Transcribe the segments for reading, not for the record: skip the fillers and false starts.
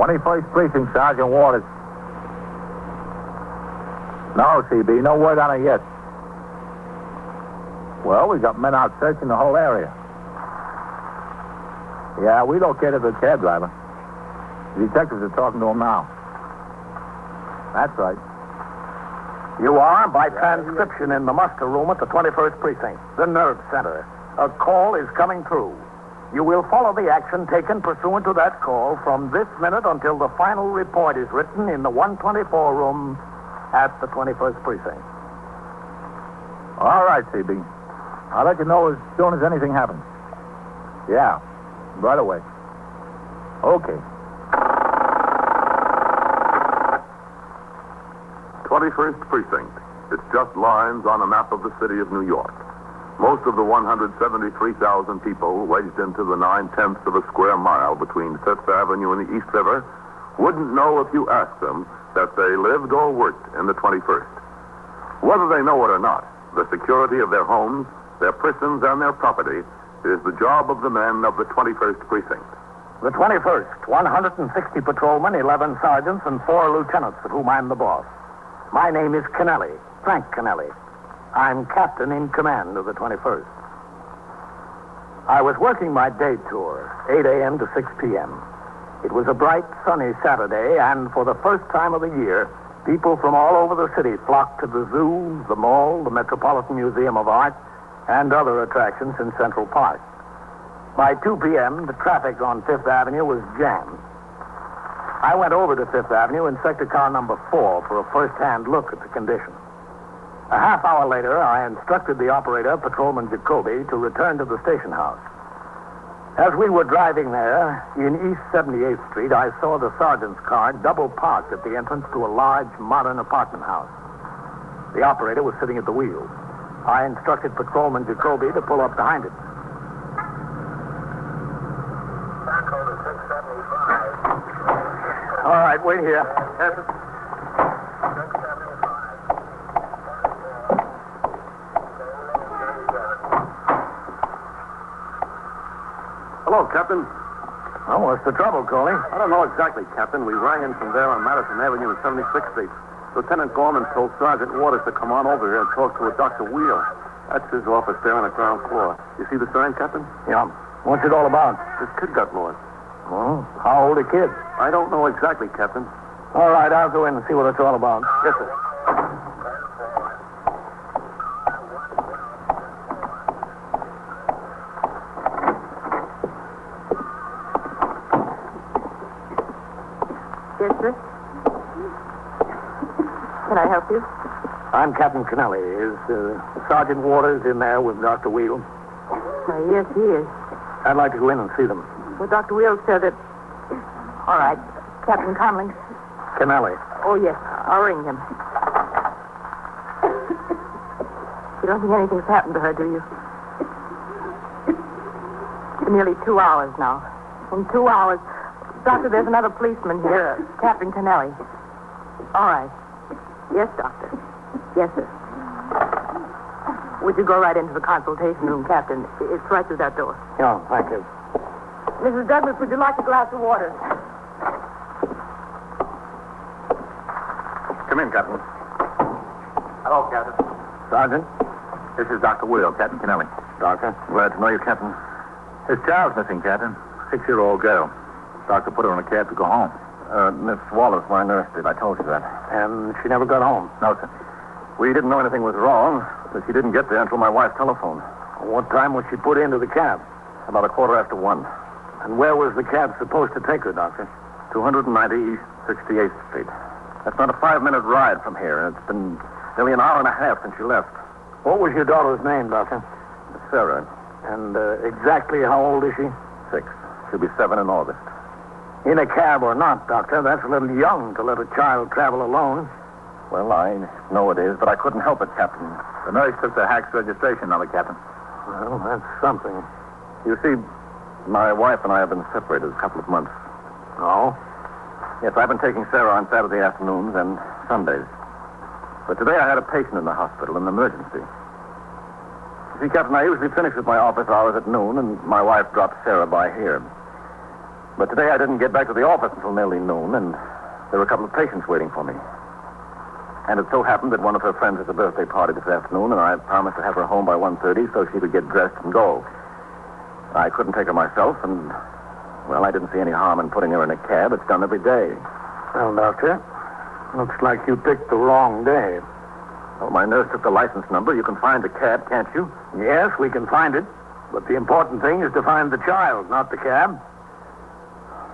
21st Precinct, Sergeant Waters. No, CB, no word on it yet. Well, we got men out searching the whole area. Yeah, we located the cab driver. The detectives are talking to him now. That's right. You are, by transcription, in the muster room at the 21st Precinct, the nerve center. A call is coming through. You will follow the action taken pursuant to that call from this minute until the final report is written in the 124 room at the 21st Precinct. All right, CB. I'll let you know as soon as anything happens. Yeah, right away. Okay. 21st Precinct. It's just lines on a map of the city of New York. Most of the 173,000 people wedged into the 9/10 of a square mile between Fifth Avenue and the East River wouldn't know if you asked them that they lived or worked in the 21st. Whether they know it or not, the security of their homes, their persons, and their property is the job of the men of the 21st Precinct. The 21st, 160 patrolmen, 11 sergeants, and 4 lieutenants, of whom I'm the boss. My name is Kennelly, Frank Kennelly. I'm captain in command of the 21st. I was working my day tour, 8 a.m. to 6 p.m. It was a bright, sunny Saturday, and for the first time of the year, people from all over the city flocked to the zoo, the mall, the Metropolitan Museum of Art, and other attractions in Central Park. By 2 p.m., the traffic on Fifth Avenue was jammed. I went over to Fifth Avenue in sector car number 4 for a first-hand look at the condition. A half hour later, I instructed the operator, Patrolman Jacoby, to return to the station house. As we were driving there, in East 78th Street, I saw the sergeant's car double-parked at the entrance to a large, modern apartment house. The operator was sitting at the wheel. I instructed Patrolman Jacoby to pull up behind it. All right, wait here. Yes, sir. Hello, Captain. Oh, what's the trouble, Coley? I don't know exactly, Captain. We rang in from there on Madison Avenue and 76th Street. Lieutenant Gorman told Sergeant Waters to come on over here and talk to a Dr. Wheel. That's his office there on the ground floor. You see the sign, Captain? Yeah. What's it all about? This kid got lost. Oh, how old a kid? I don't know exactly, Captain. All right, I'll go in and see what it's all about. Yes, sir. Yes, sir? Can I help you? I'm Captain Kennelly. Is Sergeant Waters in there with Dr. Wheel? Yes, he is. I'd like to go in and see them. Well, Dr. Wheel said that... All right. Captain Conley. Kennelly. Oh, yes. I'll ring him. You don't think anything's happened to her, do you? It's been nearly 2 hours now. In 2 hours... Doctor, there's another policeman here, Captain Kennelly. All right. Yes, Doctor. Yes, sir. Would you go right into the consultation room, Captain? It's right through that door. Yeah, thank you. Mrs. Douglas, would you like a glass of water? Come in, Captain. Hello, Captain. Sergeant? This is Dr. Will, Captain Kennelly. Doctor? Glad to know you, Captain. There's a child's missing, Captain. 6-year-old girl. Doctor put her in a cab to go home. Miss Wallace, my nurse, did. I told you that. And she never got home? No, sir. We didn't know anything was wrong, but she didn't get there until my wife telephoned. What time was she put into the cab? About 1:15. And where was the cab supposed to take her, Doctor? 290 East 68th Street. That's not a 5-minute ride from here, and it's been nearly an hour and a half since she left. What was your daughter's name, Doctor? Sarah. And exactly how old is she? 6. She'll be 7 in August. In a cab or not, Doctor, that's a little young to let a child travel alone. Well, I know it is, but I couldn't help it, Captain. The nurse took the hack's registration on it, Captain. Well, that's something. You see, my wife and I have been separated a couple of months. Oh? Yes, I've been taking Sarah on Saturday afternoons and Sundays. But today I had a patient in the hospital, an emergency. You see, Captain, I usually finish with my office hours at noon, and my wife dropped Sarah by here. But today I didn't get back to the office until nearly noon, and there were a couple of patients waiting for me. And it so happened that one of her friends has a birthday party this afternoon, and I promised to have her home by 1:30 so she could get dressed and go. I couldn't take her myself, and, well, I didn't see any harm in putting her in a cab. It's done every day. Well, Doctor, looks like you picked the wrong day. Well, my nurse took the license number. You can find the cab, can't you? Yes, we can find it. But the important thing is to find the child, not the cab.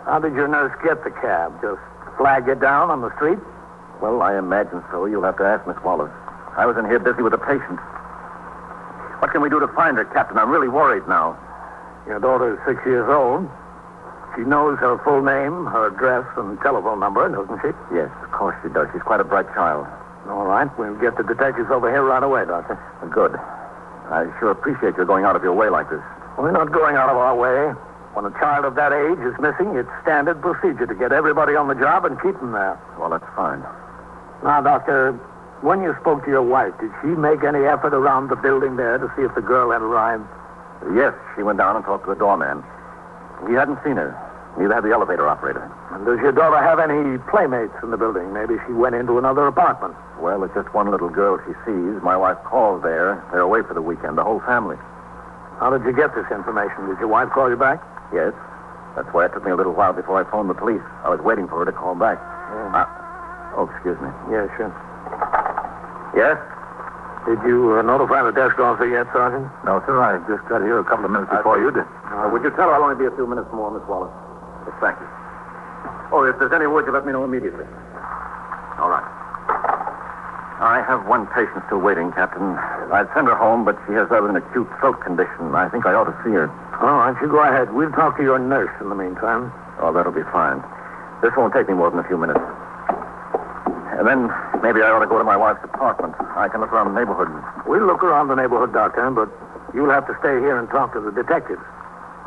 How did your nurse get the cab? Just flag it down on the street? Well, I imagine so. You'll have to ask Miss Wallace. I was in here busy with a patient. What can we do to find her, Captain? I'm really worried now. Your daughter's 6 years old. She knows her full name, her address, and telephone number, doesn't she? Yes, of course she does. She's quite a bright child. All right. We'll get the detectives over here right away, Doctor. Good. I sure appreciate your going out of your way like this. We're not going out of our way. When a child of that age is missing, it's standard procedure to get everybody on the job and keep them there. Well, that's fine. Now, Doctor, when you spoke to your wife, did she make any effort around the building there to see if the girl had arrived? Yes, she went down and talked to the doorman. He hadn't seen her. Neither had the elevator operator. And does your daughter have any playmates in the building? Maybe she went into another apartment. Well, it's just one little girl she sees. My wife calls there. They're away for the weekend, the whole family. How did you get this information? Did your wife call you back? Yes. That's why it took me a little while before I phoned the police. I was waiting for her to call back. Yeah. Oh, excuse me. Yeah, sure. Yes? Did you notify the desk officer yet, Sergeant? No, sir. I just got here a couple of minutes before you did. Would you tell her I'll only be a few minutes more, Miss Wallace? Yes, thank you. Oh, if there's any word, you let me know immediately. All right. I have one patient still waiting, Captain. I'd send her home, but she has rather an acute throat condition. I think I ought to see her. All right, you go ahead. We'll talk to your nurse in the meantime. Oh, that'll be fine. This won't take me more than a few minutes. And then maybe I ought to go to my wife's apartment. I can look around the neighborhood. We'll look around the neighborhood, Doctor, but you'll have to stay here and talk to the detectives.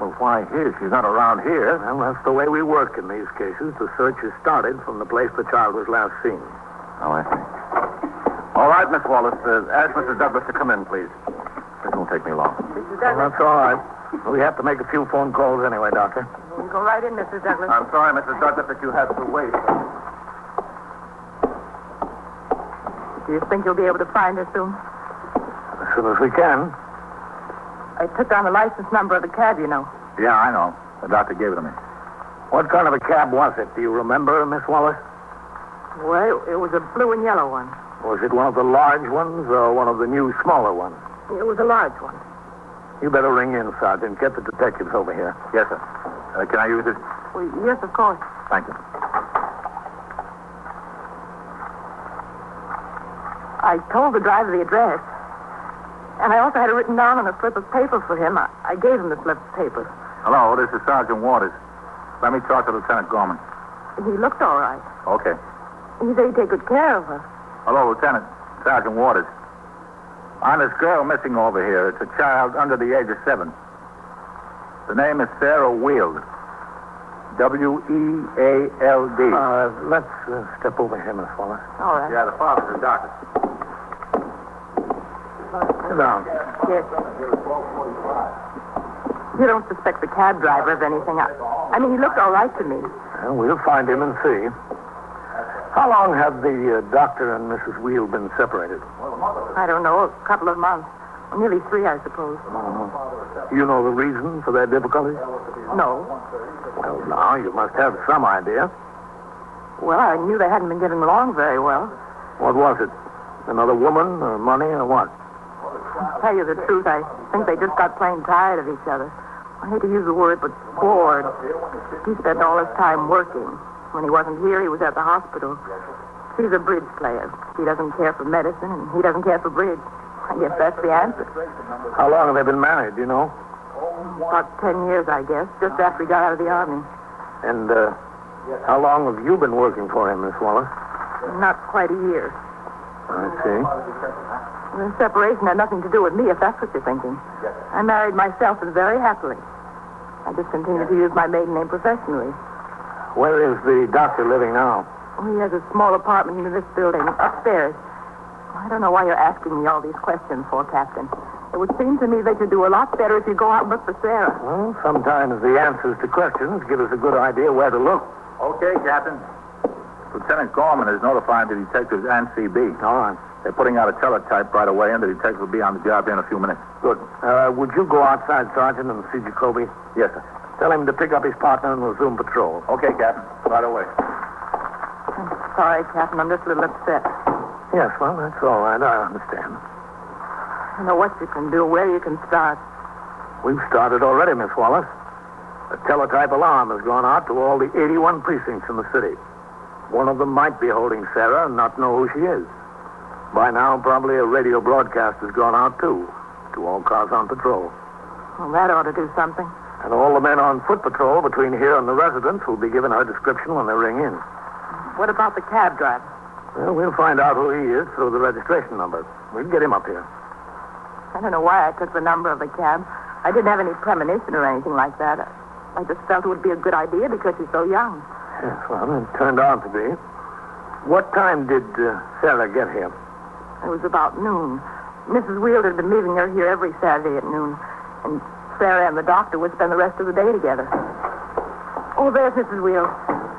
Well, why here? She's not around here. Well, that's the way we work in these cases. The search is started from the place the child was last seen. Oh, I see. All right, Miss Wallace. Ask Mrs. Douglas to come in, please. It won't take me long. Mrs. Douglas. Well, that's all right. We have to make a few phone calls anyway, Doctor. You can go right in, Mrs. Douglas. I'm sorry, Mrs. Douglas, that you have to wait. Do you think you'll be able to find her soon? As soon as we can. I took down the license number of the cab, you know. Yeah, I know. The doctor gave it to me. What kind of a cab was it? Do you remember, Miss Wallace? Well, it was a blue and yellow one. Was it one of the large ones or one of the new smaller ones? It was a large one. You better ring in, Sergeant. Get the detectives over here. Yes, sir. Can I use this? Well, yes, of course. Thank you. I told the driver the address. And I also had it written down on a slip of paper for him. I gave him the slip of paper. Hello, this is Sergeant Waters. Let me talk to Lieutenant Gorman. He looked all right. Okay. He said he'd take good care of her. Hello, Lieutenant. Sergeant Waters. I'm this girl missing over here. It's a child under the age of 7. The name is Sarah Weald. W-E-A-L-D. Let's step over here, Miss Wallace. All right. Yeah, the father's a doctor. Sit down. Yes. You don't suspect the cab driver of anything. I mean, he looked all right to me. Well, we'll find him and see. How long have the doctor and Mrs. Wheel been separated? I don't know, a couple of months. Nearly 3, I suppose. You know the reason for their difficulties? No. Well, now, you must have some idea. Well, I knew they hadn't been getting along very well. What was it? Another woman, or money, or what? To tell you the truth, I think they just got plain tired of each other. I hate to use the word, but bored. He spent all his time working. When he wasn't here, he was at the hospital. He's a bridge player. He doesn't care for medicine, and he doesn't care for bridge. I guess that's the answer. How long have they been married, do you know? About 10 years, I guess, just after he got out of the Army. And how long have you been working for him, Miss Wallace? Not quite a year. I see. The separation had nothing to do with me, if that's what you're thinking. I married myself and very happily. I just continue to use my maiden name professionally. Where is the doctor living now? He has a small apartment in this building, upstairs. I don't know why you're asking me all these questions for, Captain. It would seem to me they could do a lot better if you go out and look for Sarah. Well, sometimes the answers to questions give us a good idea where to look. Okay, Captain. Lieutenant Gorman has notified the detectives and CB. All right. They're putting out a teletype right away, and the detective will be on the job here in a few minutes. Good. Would you go outside, Sergeant, and see Jacoby? Yes, sir. Tell him to pick up his partner and resume patrol. Okay, Captain. Right away. I'm sorry, Captain. I'm just a little upset. Yes, well, that's all right. I understand. I don't know what you can do, where you can start. We've started already, Miss Wallace. A teletype alarm has gone out to all the 81 precincts in the city. One of them might be holding Sarah and not know who she is. By now, probably a radio broadcast has gone out, too, to all cars on patrol. Well, that ought to do something. And all the men on foot patrol between here and the residence will be given her description when they ring in. What about the cab driver? Well, we'll find out who he is through the registration number. We'll get him up here. I don't know why I took the number of the cab. I didn't have any premonition or anything like that. I just felt it would be a good idea because she's so young. Yes, well, it turned out to be. What time did Sarah get here? It was about noon. Mrs. Wheeler had been leaving her here every Saturday at noon. And Sarah and the doctor would spend the rest of the day together. Oh, there's Mrs. Wheeler.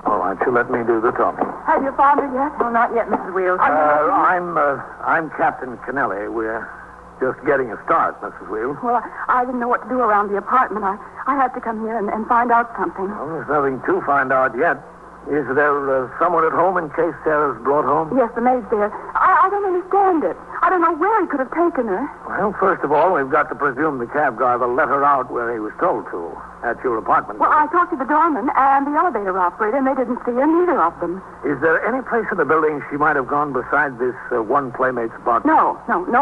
All right, you let me do the talking. Have you found her yet? No, not yet, Mrs. Wheeler. I'm Captain Kennelly. We're just getting a start, Mrs. Wheeler. Well, I didn't know what to do around the apartment. I had to come here and find out something. Well, there's nothing to find out yet. Is there someone at home in case Sarah's brought home? Yes, the maid's there. I don't understand it. I don't know where he could have taken her. Well, first of all, we've got to presume the cab driver let her out where he was told to, at your apartment. Well, I talked to the doorman and the elevator operator, and they didn't see her, neither of them. Is there any place in the building she might have gone besides this one Playmate's box? No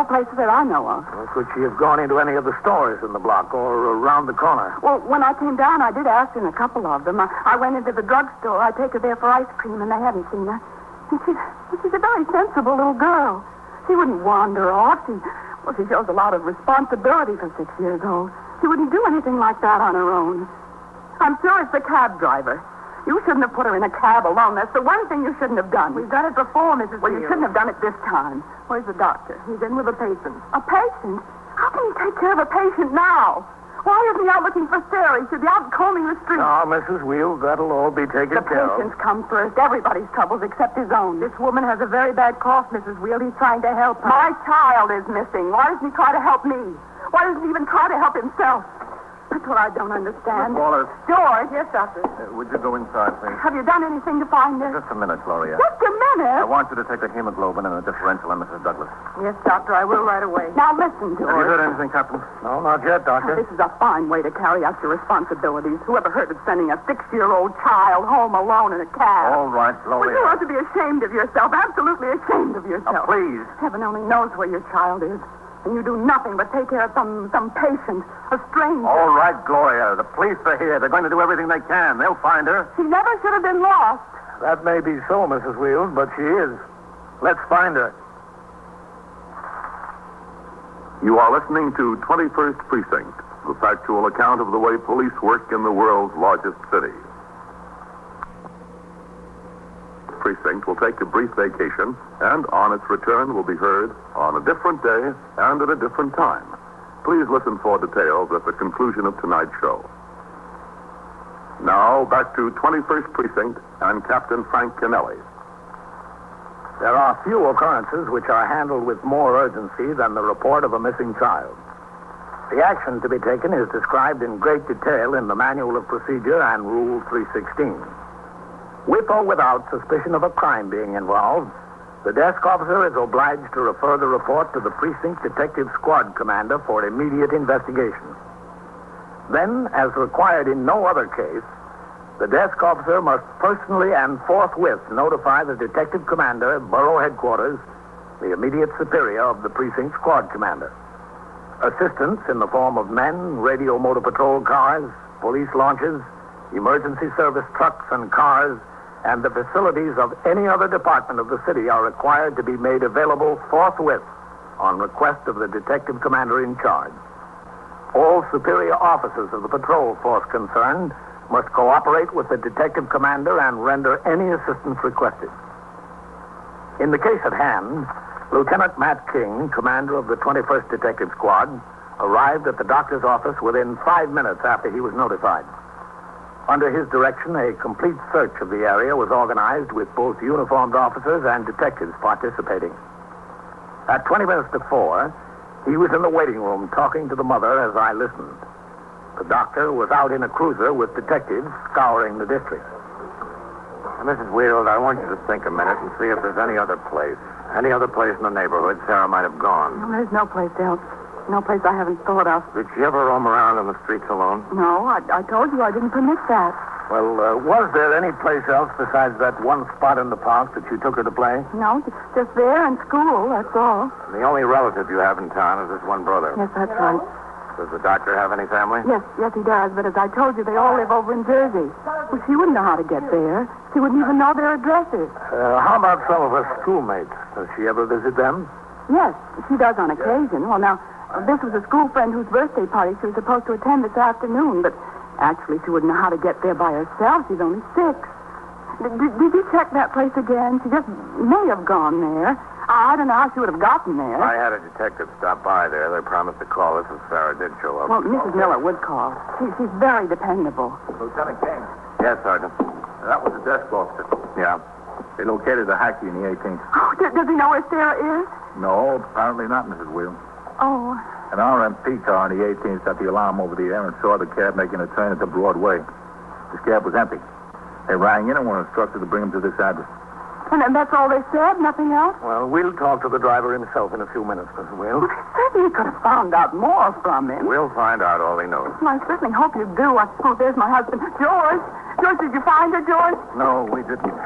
places that I know of. Well, could she have gone into any of the stores in the block or around the corner? Well, when I came down, I did ask in a couple of them. I went into the drugstore. I take her there for ice cream, and they hadn't seen her. She's a very sensible little girl. She wouldn't wander off. She shows a lot of responsibility for 6 years old. She wouldn't do anything like that on her own. I'm sure it's the cab driver. You shouldn't have put her in a cab alone. That's the one thing you shouldn't have done. We've done it before, Mrs. Well, you shouldn't have done it this time. Where's the doctor? He's in with a patient. A patient? How can you take care of a patient now? Why isn't he out looking for Sarah? He should be out combing the streets. Now, Mrs. Wheels, that'll all be taken care of. The patients come first. Everybody's troubles except his own. This woman has a very bad cough, Mrs. Wheels. He's trying to help her. My child is missing. Why doesn't he try to help me? Why doesn't he even try to help himself? That's what I don't understand. Miss Wallace. George. Yes, Doctor. Would you go inside, please? Have you done anything to find her? Just a minute, Gloria. Just a minute? I want you to take the hemoglobin and the differential on Mrs. Douglas. Yes, Doctor, I will right away. Now, listen, George. Have you heard anything, Captain? No, not yet, Doctor. This is a fine way to carry out your responsibilities. Whoever heard of sending a 6-year-old child home alone in a cab? All right, Gloria. Well, you ought to be ashamed of yourself. Absolutely ashamed of yourself. Now, please. Heaven only knows where your child is. And you do nothing but take care of some patient, a stranger. All right, Gloria. The police are here. They're going to do everything they can. They'll find her. She never should have been lost. That may be so, Mrs. Wheels, but she is. Let's find her. You are listening to 21st Precinct, the factual account of the way police work in the world's largest city. Precinct will take a brief vacation, and on its return will be heard on a different day and at a different time. Please listen for details at the conclusion of tonight's show. Now, back to 21st Precinct and Captain Frank Kennelly. There are few occurrences which are handled with more urgency than the report of a missing child. The action to be taken is described in great detail in the Manual of Procedure and Rule 316. With or without suspicion of a crime being involved, the desk officer is obliged to refer the report to the precinct detective squad commander for immediate investigation. Then, as required in no other case, the desk officer must personally and forthwith notify the detective commander at borough headquarters, the immediate superior of the precinct squad commander. Assistance in the form of men, radio motor patrol cars, police launches, emergency service trucks and cars, and the facilities of any other department of the city are required to be made available forthwith on request of the detective commander in charge. All superior officers of the patrol force concerned must cooperate with the detective commander and render any assistance requested. In the case at hand, Lieutenant Matt King, commander of the 21st Detective Squad, arrived at the doctor's office within 5 minutes after he was notified. Under his direction, a complete search of the area was organized with both uniformed officers and detectives participating. At 20 minutes to 4, he was in the waiting room talking to the mother as I listened. The doctor was out in a cruiser with detectives scouring the district. Mrs. Weald, I want you to think a minute and see if there's any other place. Any other place in the neighborhood Sarah might have gone. Well, there's no place else. No place I haven't thought of. Did she ever roam around in the streets alone? No, I told you I didn't permit that. Well, was there any place else besides that one spot in the park that you took her to play? No, just there and school, that's all. And the only relative you have in town is this one brother. Yes, that's right. Does the doctor have any family? Yes, he does, but as I told you, they all live over in Jersey. Well, she wouldn't know how to get there. She wouldn't even know their addresses. How about some of her schoolmates? Does she ever visit them? Yes, she does on occasion. Well, now... this was a school friend whose birthday party she was supposed to attend this afternoon, but actually she wouldn't know how to get there by herself. She's only 6. Did you check that place again? She just may have gone there. I don't know how she would have gotten there. I had a detective stop by there. They promised to call us if Sarah did show up. Well, Mrs. Miller would call. She's very dependable. Lieutenant King. Yes, Sergeant. That was the desk officer. Yeah. They located the hacky in the 18th. Oh, does he know where Sarah is? No, apparently not, Mrs. Wheel. Oh. An RMP car on the 18th set the alarm over the air and saw the cab making a turn into Broadway. This cab was empty. They rang in and were instructed to bring him to this address. And that's all they said? Nothing else? Well, we'll talk to the driver himself in a few minutes, Mrs. Will. Well, I certainly could have found out more from him. We'll find out all he knows. Well, I certainly hope you do. Oh, there's my husband. George! George, did you find her, George? No, we didn't.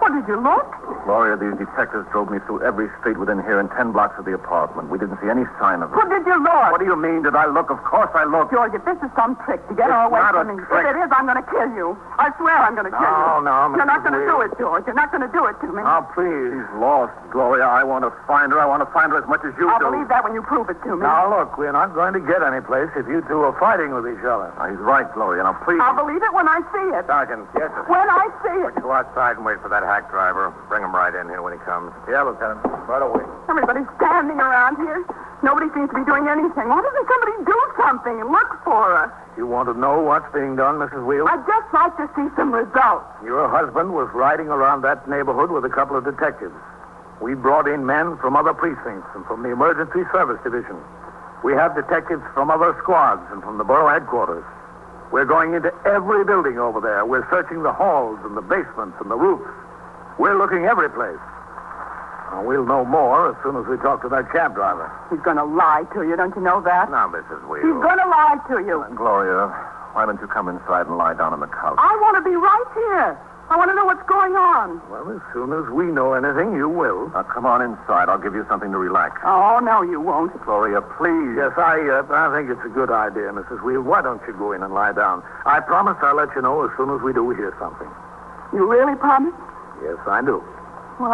Well, did you look? Gloria, these detectives drove me through every street within here and 10 blocks of the apartment. We didn't see any sign of it. Well, did you look? What do you mean, did I look? Of course I looked. George, if this is some trick to get her away from me. Trick. If it is, I'm going to kill you. I swear I'm going to kill you. No, You're not going to do it, George. You're not going to do it to me. Oh, please. She's lost, Gloria. I want to find her. I want to find her as much as you do. I'll believe that when you prove it to me. Now, look, we're not going to get any place if you two are fighting with each other. Now, he's right, Gloria. Now, please. I'll believe it when I see it. Sergeant. Yes, sir. When I see it. Go outside and wait for that hack driver. Bring him right in here when he comes. Yeah, Lieutenant. Right away. Everybody's standing around here. Nobody seems to be doing anything. Why doesn't somebody do something and look for us? You want to know what's being done, Mrs. Wheel? I'd just like to see some results. Your husband was riding around that neighborhood with a couple of detectives. We brought in men from other precincts and from the Emergency Service Division. We have detectives from other squads and from the borough headquarters. We're going into every building over there. We're searching the halls and the basements and the roofs. We're looking every place. Now, we'll know more as soon as we talk to that cab driver. He's going to lie to you, don't you know that? Now, Mrs. Wheel. He's going to lie to you. Gloria, why don't you come inside and lie down on the couch? I want to be right here. I want to know what's going on. Well, as soon as we know anything, you will. Now, come on inside. I'll give you something to relax. Oh, no, you won't. Gloria, please. Yes, I think it's a good idea, Mrs. Wheel. Why don't you go in and lie down? I promise I'll let you know as soon as we do hear something. You really promise? Yes, I do. Well,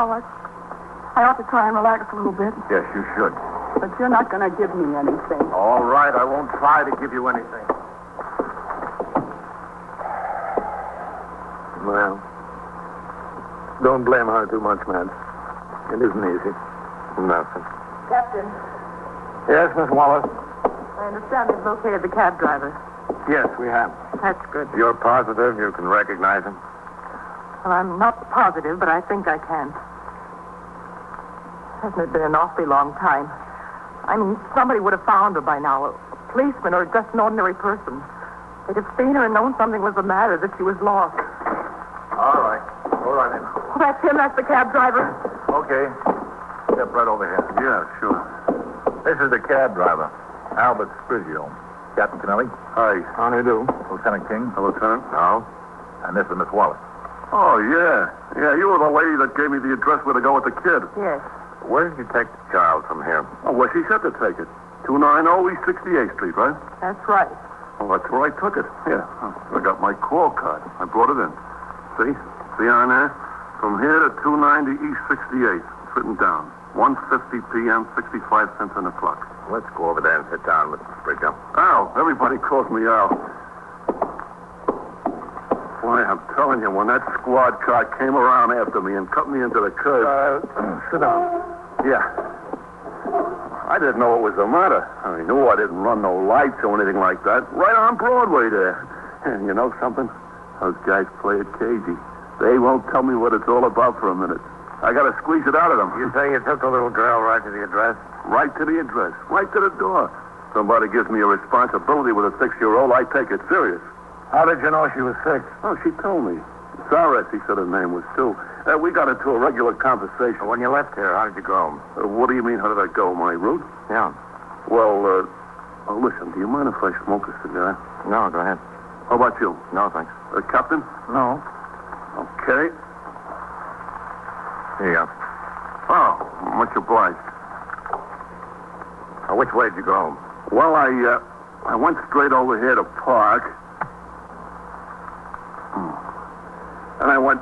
I ought to try and relax a little bit. Yes, you should. But you're not going to give me anything. All right, I won't try to give you anything. Well, don't blame her too much, Matt. It isn't easy. Nothing. Captain. Yes, Miss Wallace? I understand they've located the cab driver. Yes, we have. That's good. You're positive you can recognize him? Well, I'm not positive, but I think I can. Hasn't it been an awfully long time? I mean, somebody would have found her by now, a policeman or just an ordinary person. They'd have seen her and known something was the matter, that she was lost. All right, then. Well, that's him. That's the cab driver. Okay. Step right over here. Yeah, sure. This is the cab driver, Albert Sprigio. Captain Kennelly. Hi. How do you do? Lieutenant King. Hello, Lieutenant. No. And this is Miss Wallace. Oh, yeah. Yeah, you were the lady that gave me the address where to go with the kid. Yes. Where did you take the child from here? Oh, where she said to take it. 290 East 68th Street, right? That's right. Oh, that's where I took it. Yeah. I got my call card. I brought it in. See on there? From here to 290 East 68th. It's written down. 1:50 p.m., 65 cents on the clock. Let's go over there and sit down with Sprigio. Al. Everybody calls me Al. Boy, I'm telling you, when that squad car came around after me and cut me into the curb... sit down. Yeah. I didn't know what was the matter. I knew I didn't run no lights or anything like that. Right on Broadway there. And you know something? Those guys play it cagey. They won't tell me what it's all about for a minute. I got to squeeze it out of them. You say you took the little girl right to the address? Right to the address. Right to the door. Somebody gives me a responsibility with a 6-year-old, I take it serious. How did you know she was 6? Oh, she told me. Sarres, he said her name was, too. We got into a regular conversation. When you left here, how did you go? What do you mean, how did I go? My route? Yeah. Well, listen, do you mind if I smoke a cigar? No, go ahead. How about you? No, thanks. Captain? No. Okay. Here you go. Oh, much obliged. Now, which way did you go? Well, I went straight over here to Park. And I went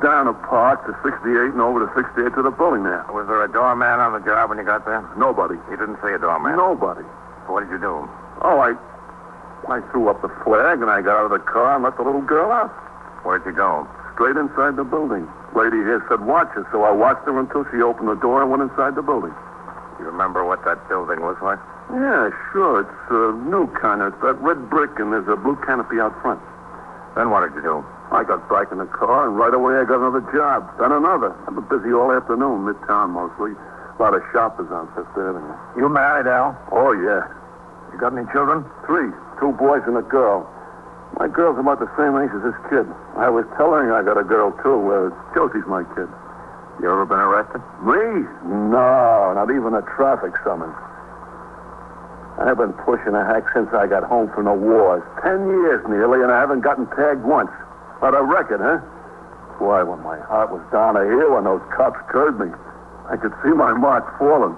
down the Park to 68 and over to 68 to the building there. Was there a doorman on the job when you got there? Nobody. You didn't see a doorman? Nobody. So what did you do? Oh, I threw up the flag and I got out of the car and let the little girl out. Where'd you go? Straight inside the building. Lady here said watch her, so I watched her until she opened the door and went inside the building. You remember what that building was like? Yeah, sure. It's a new kind of, that red brick, and there's a blue canopy out front. Then what did you do? I got back in the car, and right away I got another job, then another. I've been busy all afternoon, midtown mostly. A lot of shoppers on Fifth Avenue. You married, Al? Oh, yeah. You got any children? 3. 2 boys and a girl. My girl's about the same age as this kid. I was telling her I got a girl, too. Josie's my kid. You ever been arrested? Me? No, not even a traffic summons. I've been pushing a hack since I got home from the wars. 10 years nearly, and I haven't gotten tagged once. But a record, huh? Why, when my heart was down to here when those cops curbed me, I could see my mark falling.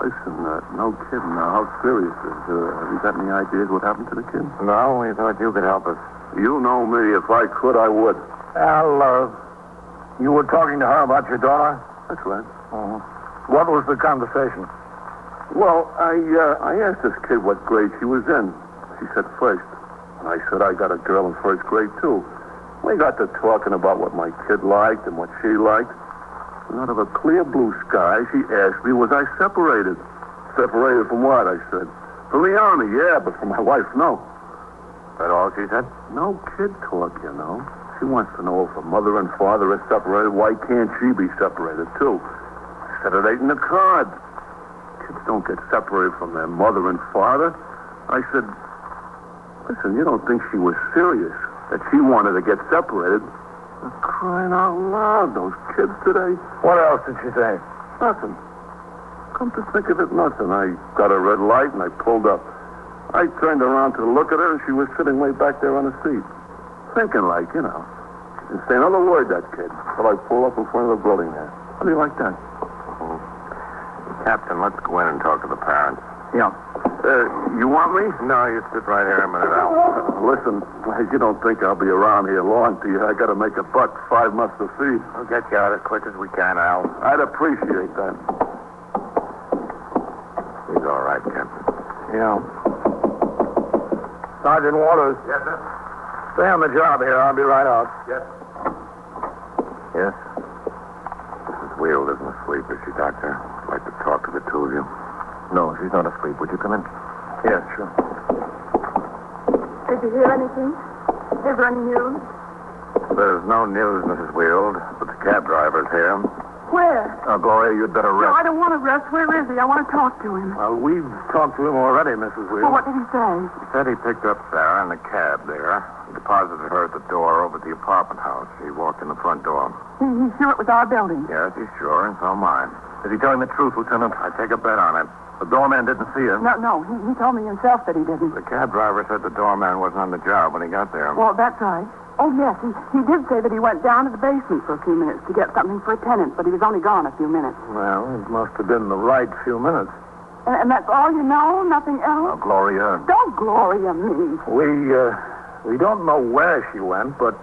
Listen, no kidding now. How serious is it? Have you got any ideas what happened to the kid? No, we thought you could help us. You know me. If I could, I would. Al, you were talking to her about your daughter? That's right. Uh-huh. What was the conversation? Well, I asked this kid what grade she was in. She said first. And I said I got a girl in first grade, too. We got to talking about what my kid liked and what she liked. And out of a clear blue sky, she asked me, was I separated? Separated from what, I said. From the Army, yeah, but from my wife, no. That all she said? No kid talk, you know. She wants to know if her mother and father are separated, why can't she be separated, too? I said it ain't in the cards. Kids don't get separated from their mother and father. I said, listen, you don't think she was serious, that she wanted to get separated? I'm crying out loud, those kids today. What else did she say? Nothing. Come to think of it, nothing. I got a red light and I pulled up. I turned around to look at her and she was sitting way back there on the seat. Thinking like, you know. She didn't say another word, that kid. Till I pull up in front of the building there. How do you like that? Mm-hmm. Captain, let's go in and talk to the parents. Yeah. You want me? No, you sit right here a minute, Al. Listen, you don't think I'll be around here long, do you? I got to make a buck, 5 months to feed. We'll get you out as quick as we can, Al. I'd appreciate that. He's all right, Captain. Yeah. Sergeant Waters. Yes, sir? Stay on the job here. I'll be right out. Yes. Yes? Mrs. Wheel isn't asleep, is she, Doctor? I'd like to talk to the two of you. No, she's not asleep. Would you come in? Yeah, sure. Did you hear anything? Is there any news? There's no news, Mrs. Weald, but the cab driver's here. Where? Oh, Gloria, you'd better rest. No, I don't want to rest. Where is he? I want to talk to him. Well, we've talked to him already, Mrs. Weald. Well, what did he say? He said he picked up Sarah in the cab there. He deposited her at the door over at the apartment house. He walked in the front door. He's sure it was our building? Yes, he's sure, and so am I. Is he telling the truth, Lieutenant? I take a bet on it. The doorman didn't see him. No. He told me himself that he didn't. The cab driver said the doorman wasn't on the job when he got there. Well, that's right. Oh, yes. He did say that he went down to the basement for a few minutes to get something for a tenant, but he was only gone a few minutes. Well, it must have been the right few minutes. And that's all you know? Nothing else? Now, Gloria. Don't Gloria me. We don't know where she went, but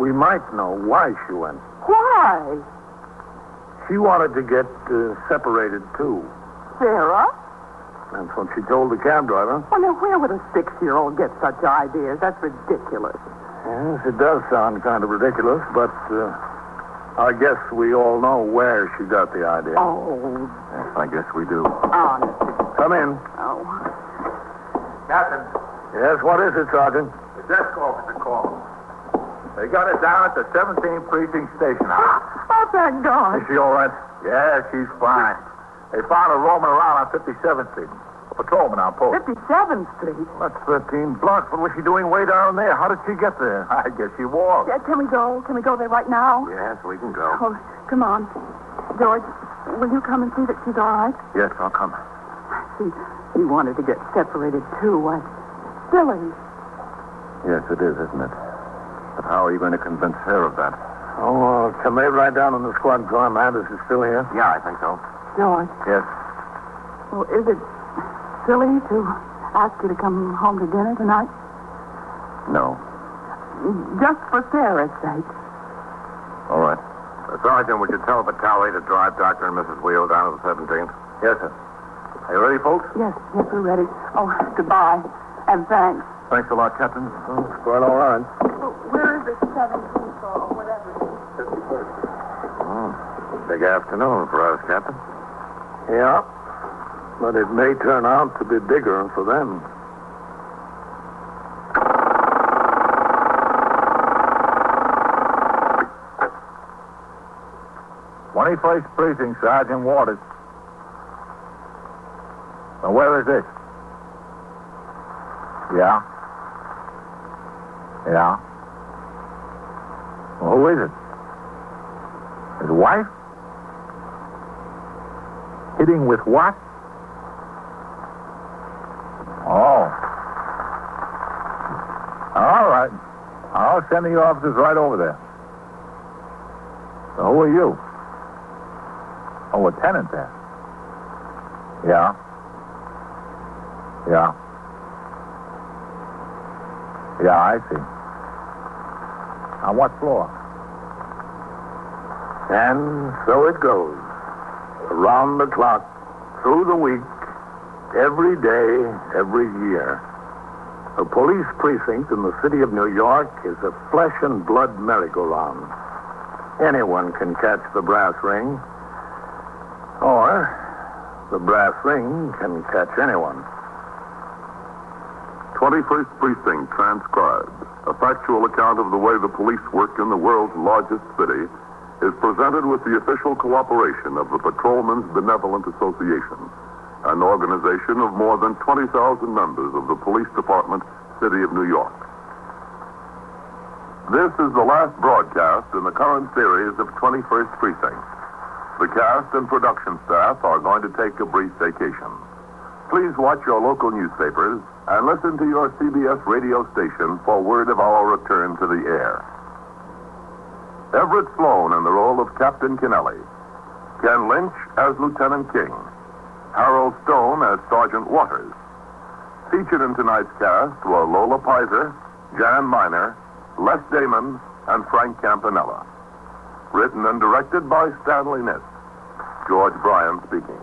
we might know why she went. Why? She wanted to get separated, too. Sarah? That's what she told the cab driver. Well, now, where would a 6-year-old get such ideas? That's ridiculous. Yes, it does sound kind of ridiculous, but I guess we all know where she got the idea. Oh. Yes, I guess we do. Oh. Come in. Oh. Captain. Yes, what is it, Sergeant? The desk officer called. They got her down at the 17th Precinct Station House. Oh, thank God. Is she all right? Yeah, she's fine. They found her roaming around on 57th Street. A patrolman on post. 57th Street? Well, that's 13 blocks. What was she doing way down there? How did she get there? I guess she walked. Yeah, can we go? Can we go there right now? Yes, we can go. Oh, come on. George, will you come and see that she's all right? Yes, I'll come. She wanted to get separated, too. Why, silly. Yes, it is, isn't it? But how are you going to convince her of that? Oh, can they ride down on the squad car? Matters is still here? Yeah, I think so. George. Yes? Well, is it silly to ask you to come home to dinner tonight? No. Just for Sarah's sake. All right. Sergeant, would you tell Vitale to drive Dr. and Mrs. Wheel down to the 17th? Yes, sir. Are you ready, folks? Yes, we're ready. Oh, goodbye. And thanks. Thanks a lot, Captain. Oh, it's quite all right. Well, where is the 17th or whatever it is? 51st. Oh, big afternoon for us, Captain. Yeah, but it may turn out to be bigger for them. Twenty First Precinct, Sergeant Waters. Now, where is this? Yeah. Yeah. Well, who is it? His wife? Hitting with what? Oh. All right. I'll send the officers right over there. So who are you? Oh, a tenant there. Yeah. Yeah. Yeah, I see. On what floor? And so it goes. Around the clock, through the week, every day, every year. A police precinct in the city of New York is a flesh and blood merry-go-round. Anyone can catch the brass ring, or the brass ring can catch anyone. 21st Precinct transcribed. A factual account of the way the police work in the world's largest city is presented with the official cooperation of the Patrolmen's Benevolent Association, an organization of more than 20,000 members of the Police Department, City of New York. This is the last broadcast in the current series of 21st Precinct. The cast and production staff are going to take a brief vacation. Please watch your local newspapers and listen to your CBS radio station for word of our return to the air. Everett Sloane in the role of Captain Kennelly, Ken Lynch as Lieutenant King, Harold Stone as Sergeant Waters. Featured in tonight's cast were Lola Pizer, Jan Miner, Les Damon, and Frank Campanella. Written and directed by Stanley Ness. George Bryan speaking.